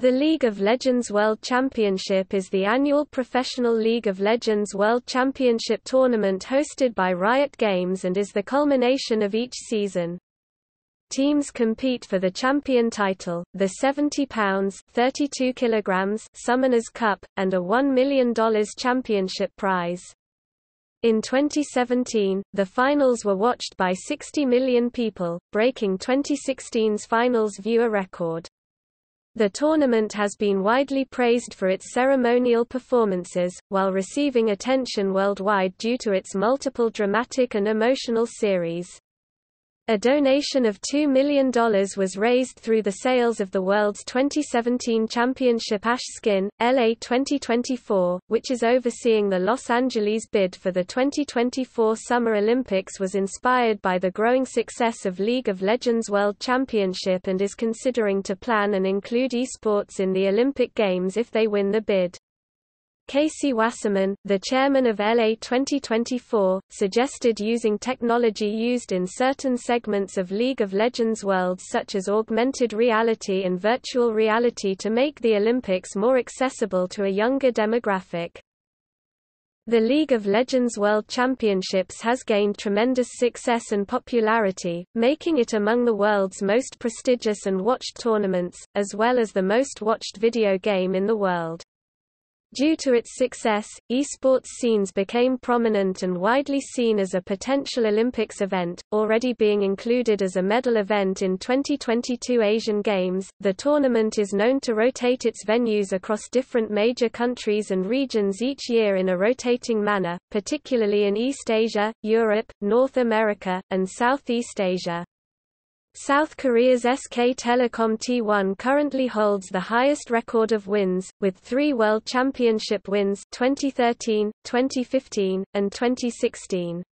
The League of Legends World Championship is the annual professional League of Legends World Championship tournament hosted by Riot Games and is the culmination of each season. Teams compete for the champion title, the £70 (32 kg) Summoner's Cup, and a $1 million championship prize. In 2017, the finals were watched by 60 million people, breaking 2016's finals viewer record. The tournament has been widely praised for its ceremonial performances, while receiving attention worldwide due to its multiple dramatic and emotional series. A donation of $2 million was raised through the sales of the world's 2017 championship ash skin, LA 2024, which is overseeing the Los Angeles bid for the 2024 Summer Olympics, was inspired by the growing success of League of Legends World Championship and is considering to plan and include esports in the Olympic Games if they win the bid. Casey Wasserman, the chairman of LA 2024, suggested using technology used in certain segments of League of Legends worlds such as augmented reality and virtual reality to make the Olympics more accessible to a younger demographic. The League of Legends World Championships has gained tremendous success and popularity, making it among the world's most prestigious and watched tournaments, as well as the most watched video game in the world. Due to its success, esports scenes became prominent and widely seen as a potential Olympics event, already being included as a medal event in 2022 Asian Games. The tournament is known to rotate its venues across different major countries and regions each year in a rotating manner, particularly in East Asia, Europe, North America, and Southeast Asia. South Korea's SK Telecom T1 currently holds the highest record of wins, with 3 World Championship wins 2013, 2015, and 2016.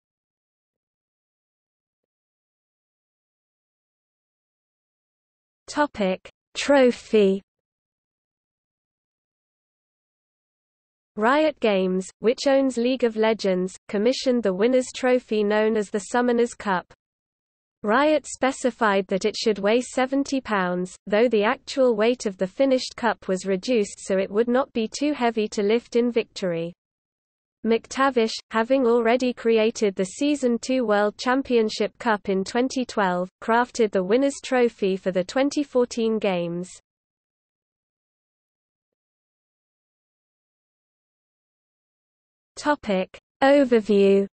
Trophy. Riot Games, which owns League of Legends, commissioned the winner's trophy known as the Summoner's Cup. Riot specified that it should weigh 70 pounds, though the actual weight of the finished cup was reduced so it would not be too heavy to lift in victory. McTavish, having already created the Season 2 World Championship Cup in 2012, crafted the winner's trophy for the 2014 games. Topic overview.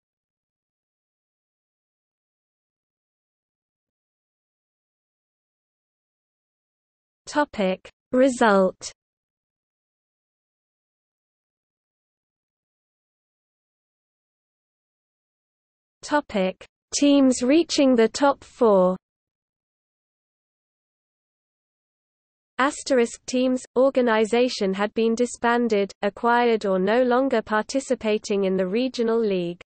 Result. Teams reaching the top 4. Asterisk teams, organization had been disbanded, acquired or no longer participating in the regional league.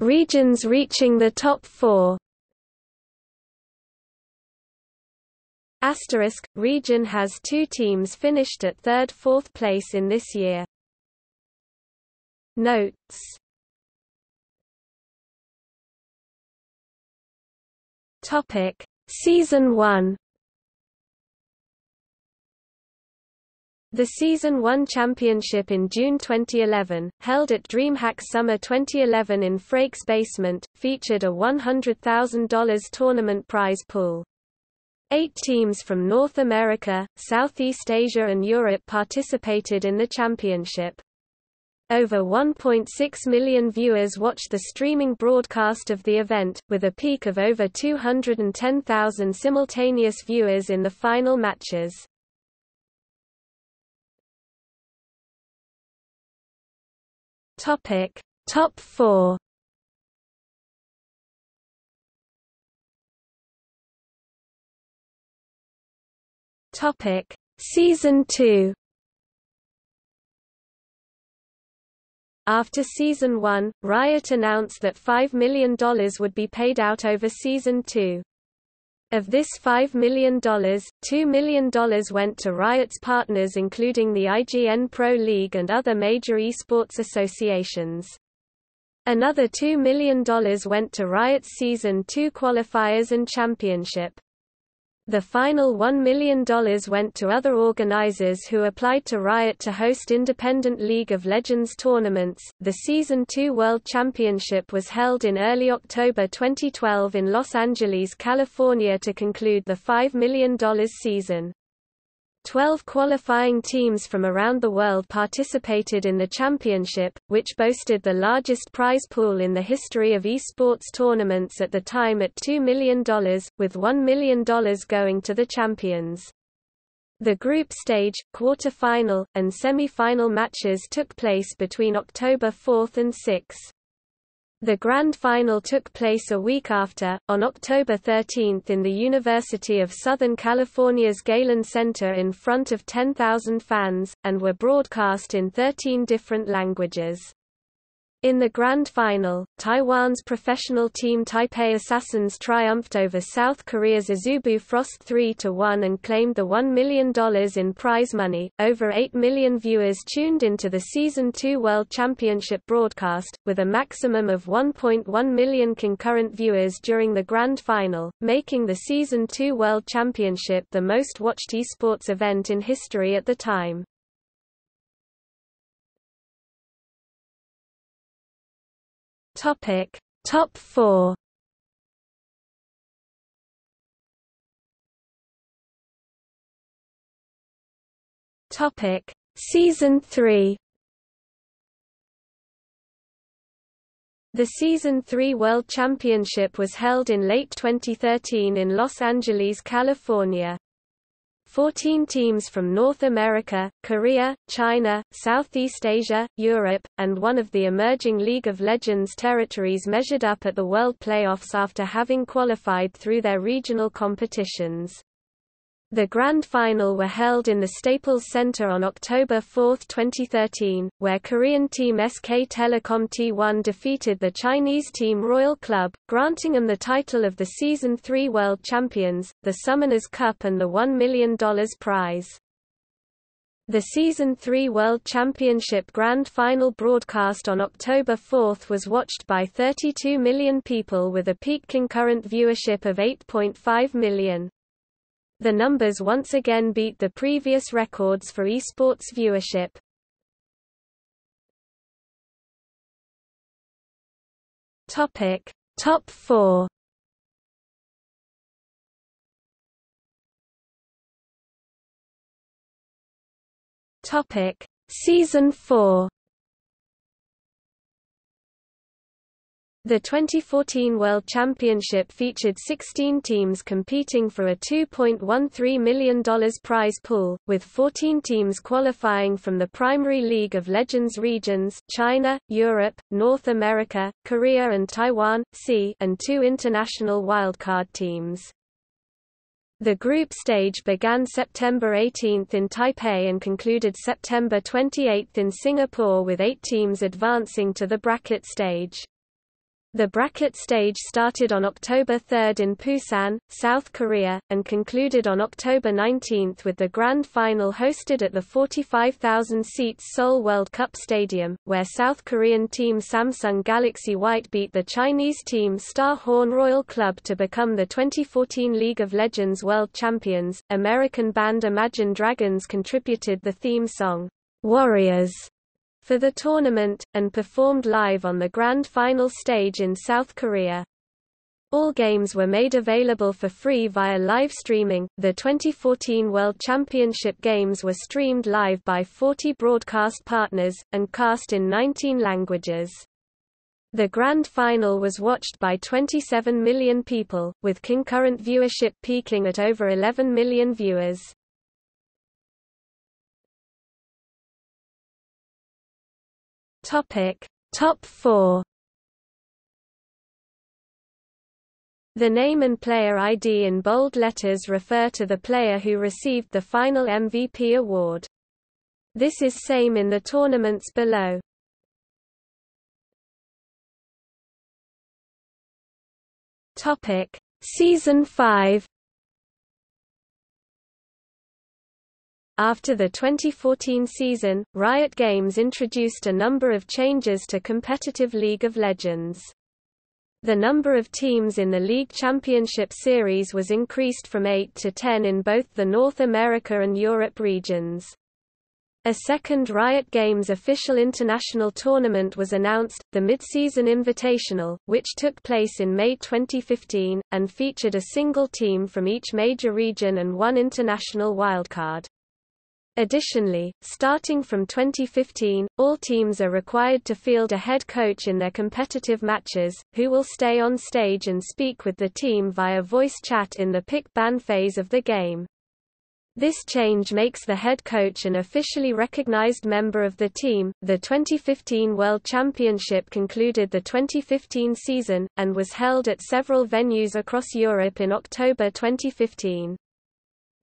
Regions reaching the top 4. Asterisk, region has 2 teams finished at 3rd–4th place in this year. Notes. Season 1. The Season 1 Championship in June 2011, held at DreamHack Summer 2011 in Frake's basement, featured a $100,000 tournament prize pool. 8 teams from North America, Southeast Asia and Europe participated in the championship. Over 1.6 million viewers watched the streaming broadcast of the event, with a peak of over 210,000 simultaneous viewers in the final matches. Top 4. Season 2. After Season 1, Riot announced that $5 million would be paid out over Season 2. Of this $5 million, $2 million went to Riot's partners including the IGN Pro League and other major esports associations. Another $2 million went to Riot's Season 2 qualifiers and championship. The final $1 million went to other organizers who applied to Riot to host independent League of Legends tournaments. The Season 2 World Championship was held in early October 2012 in Los Angeles, California to conclude the $5 million season. 12 qualifying teams from around the world participated in the championship, which boasted the largest prize pool in the history of esports tournaments at the time at $2 million, with $1 million going to the champions. The group stage, quarter-final, and semi-final matches took place between October 4 and 6. The grand final took place a week after, on October 13 in the University of Southern California's Galen Center in front of 10,000 fans, and were broadcast in 13 different languages. In the grand final, Taiwan's professional team Taipei Assassins triumphed over South Korea's Azubu Frost 3-1 and claimed the $1 million in prize money. Over 8 million viewers tuned into the Season 2 World Championship broadcast, with a maximum of 1.1 million concurrent viewers during the grand final, making the Season 2 World Championship the most watched esports event in history at the time. Topic: Top 4. Topic: Season 3. The Season 3 World Championship was held in late 2013 in Los Angeles, California. 14 teams from North America, Korea, China, Southeast Asia, Europe, and one of the emerging League of Legends territories measured up at the World Playoffs after having qualified through their regional competitions. The Grand Final were held in the Staples Center on October 4, 2013, where Korean team SK Telecom T1 defeated the Chinese team Royal Club, granting them the title of the Season 3 World Champions, the Summoner's Cup and the $1 million prize. The Season 3 World Championship Grand Final broadcast on October 4 was watched by 32 million people with a peak concurrent viewership of 8.5 million. The numbers once again beat the previous records for esports viewership. Topic: Top 4. Topic: Season 4. The 2014 World Championship featured 16 teams competing for a $2.13 million prize pool, with 14 teams qualifying from the primary League of Legends regions China, Europe, North America, Korea and Taiwan, and 2 international wildcard teams. The group stage began September 18 in Taipei and concluded September 28 in Singapore with 8 teams advancing to the bracket stage. The bracket stage started on October 3 in Busan, South Korea, and concluded on October 19 with the grand final hosted at the 45,000-seat Seoul World Cup Stadium, where South Korean team Samsung Galaxy White beat the Chinese team Star Horn Royal Club to become the 2014 League of Legends World Champions. American band Imagine Dragons contributed the theme song, "Warriors," for the tournament, and performed live on the grand final stage in South Korea. All games were made available for free via live streaming. The 2014 World Championship games were streamed live by 40 broadcast partners, and cast in 19 languages. The grand final was watched by 27 million people, with concurrent viewership peaking at over 11 million viewers. Topic: Top 4. The name and player ID in bold letters refer to the player who received the final MVP award. This is same in the tournaments below. Topic: Season 5. After the 2014 season, Riot Games introduced a number of changes to competitive League of Legends. The number of teams in the League Championship Series was increased from 8 to 10 in both the North America and Europe regions. A second Riot Games official international tournament was announced, the Midseason Invitational, which took place in May 2015, and featured a single team from each major region and one international wildcard. Additionally, starting from 2015, all teams are required to field a head coach in their competitive matches, who will stay on stage and speak with the team via voice chat in the pick-ban phase of the game. This change makes the head coach an officially recognized member of the team. The 2015 World Championship concluded the 2015 season, and was held at several venues across Europe in October 2015.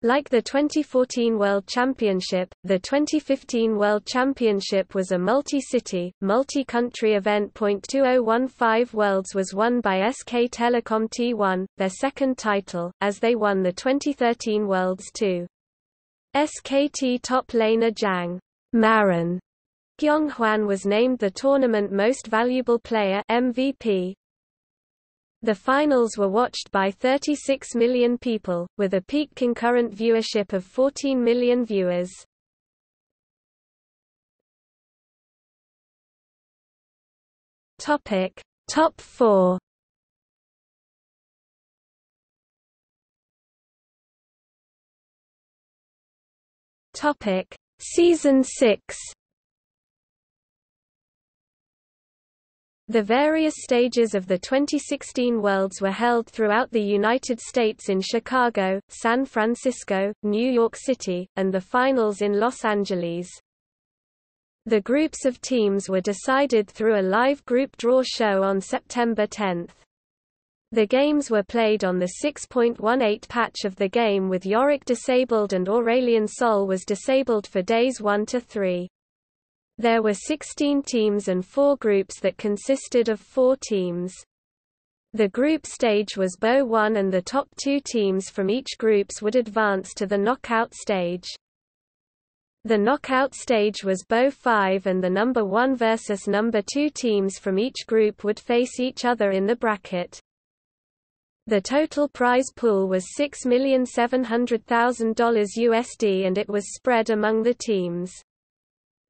Like the 2014 World Championship, the 2015 World Championship was a multi-city, multi-country event. 2015 Worlds was won by SK Telecom T1, their second title, as they won the 2013 Worlds to SKT top laner Jang Marin. Gyeong-hwan was named the tournament most valuable player (MVP). The finals were watched by 36 million people, with a peak concurrent viewership of 14 million viewers. Topic: Top 4. Topic: Season 6. The various stages of the 2016 Worlds were held throughout the United States in Chicago, San Francisco, New York City, and the finals in Los Angeles. The groups of teams were decided through a live group draw show on September 10. The games were played on the 6.18 patch of the game, with Yorick disabled and Aurelion Sol was disabled for days 1 to 3. There were 16 teams and 4 groups that consisted of 4 teams. The group stage was BO1, and the top 2 teams from each groups would advance to the knockout stage. The knockout stage was BO5, and the number 1 versus number 2 teams from each group would face each other in the bracket. The total prize pool was $6,700,000 USD, and it was spread among the teams.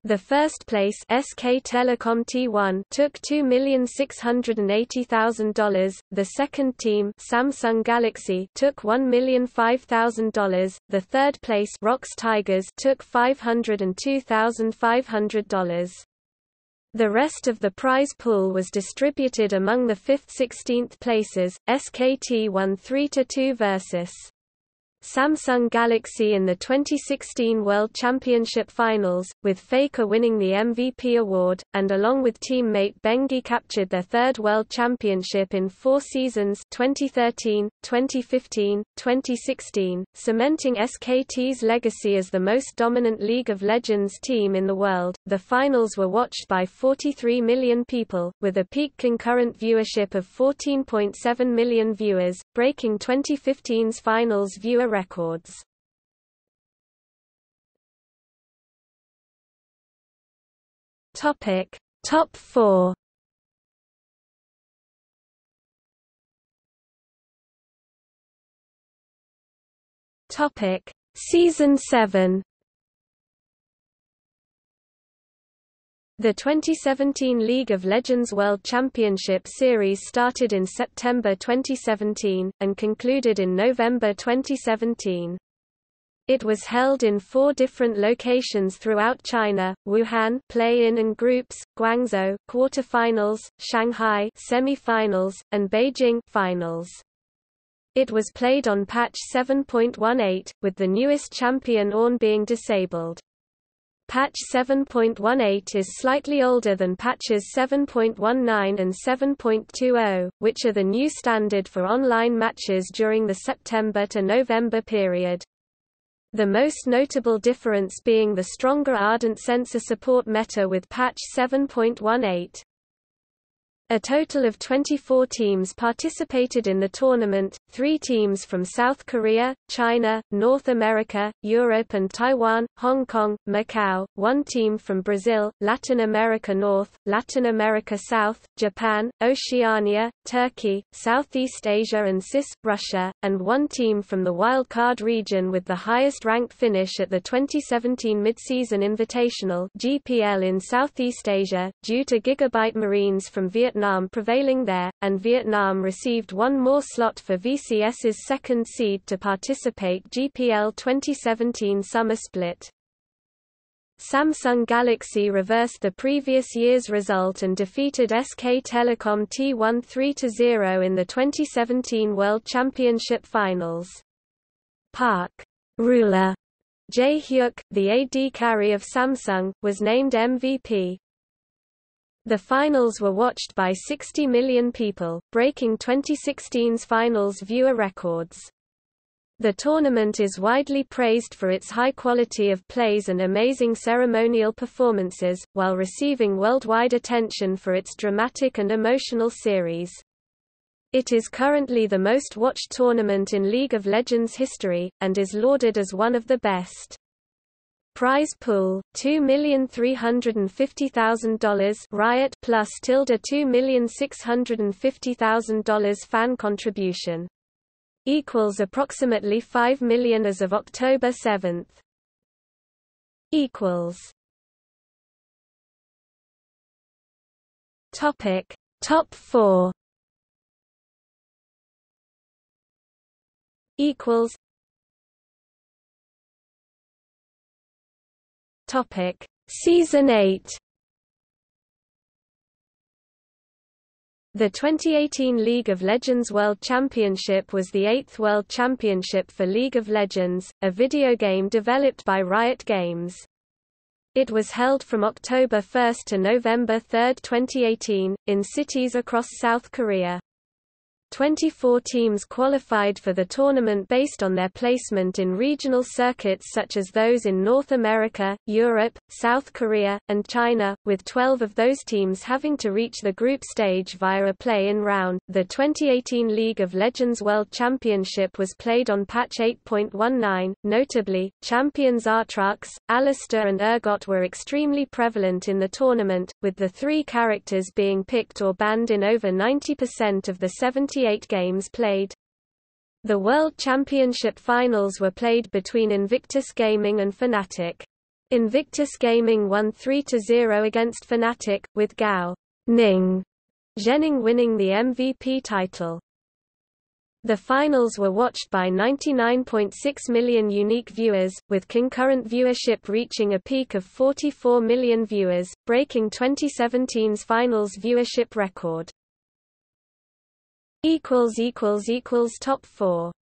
The first place, SK Telecom T1, took $2,680,000, the second team, Samsung Galaxy, took $1,005,000, the third place, Rox Tigers, took $502,500. The rest of the prize pool was distributed among the 5th–16th places, SKT won 3–2 versus Samsung Galaxy in the 2016 World Championship Finals, with Faker winning the MVP award, and along with teammate Bengi captured their third World Championship in 4 seasons, 2013, 2015, 2016, cementing SKT's legacy as the most dominant League of Legends team in the world. The finals were watched by 43 million people, with a peak concurrent viewership of 14.7 million viewers, breaking 2015's finals viewer records. Topic: Top 4. Topic: Season 7. The 2017 League of Legends World Championship Series started in September 2017, and concluded in November 2017. It was held in 4 different locations throughout China: Wuhan, play-in and groups; Guangzhou, quarterfinals; Shanghai, semi-finals; and Beijing, finals. It was played on patch 7.18, with the newest champion Ornn being disabled. Patch 7.18 is slightly older than patches 7.19 and 7.20, which are the new standard for online matches during the September to November period. The most notable difference being the stronger Ardent Sensor support meta with patch 7.18. A total of 24 teams participated in the tournament, 3 teams from South Korea, China, North America, Europe and Taiwan, Hong Kong, Macau, 1 team from Brazil, Latin America North, Latin America South, Japan, Oceania, Turkey, Southeast Asia and CIS, Russia, and 1 team from the wildcard region with the highest ranked finish at the 2017 Midseason Invitational (GPL) in Southeast Asia, due to Gigabyte Marines from Vietnam prevailing there, and Vietnam received 1 more slot for VCS's second seed to participate GPL 2017 summer split. Samsung Galaxy reversed the previous year's result and defeated SK Telecom T1 3-0 in the 2017 World Championship Finals. Park Ruler Jae-hyuk, the AD carry of Samsung, was named MVP. The finals were watched by 60 million people, breaking 2016's finals viewer records. The tournament is widely praised for its high quality of plays and amazing ceremonial performances, while receiving worldwide attention for its dramatic and emotional series. It is currently the most watched tournament in League of Legends history, and is lauded as one of the best. Prize pool, $2,350,000 Riot plus tilde $2,650,000 fan contribution. Equals approximately $5 million as of October 7. Equals. Topic: Top 4. Equals. Topic: Season 8. The 2018 League of Legends World Championship was the 8th World Championship for League of Legends, a video game developed by Riot Games. It was held from October 1 to November 3, 2018, in cities across South Korea. 24 teams qualified for the tournament based on their placement in regional circuits such as those in North America, Europe, South Korea, and China, with 12 of those teams having to reach the group stage via a play-in round. The 2018 League of Legends World Championship was played on patch 8.19. Notably, champions Aatrox, Alistair and Urgot were extremely prevalent in the tournament, with the 3 characters being picked or banned in over 90% of the 78 games played. The World Championship finals were played between Invictus Gaming and Fnatic. Invictus Gaming won 3-0 against Fnatic, with Gyeong-hwan winning the MVP title. The finals were watched by 99.6 million unique viewers, with concurrent viewership reaching a peak of 44 million viewers, breaking 2017's finals viewership record. Top 4.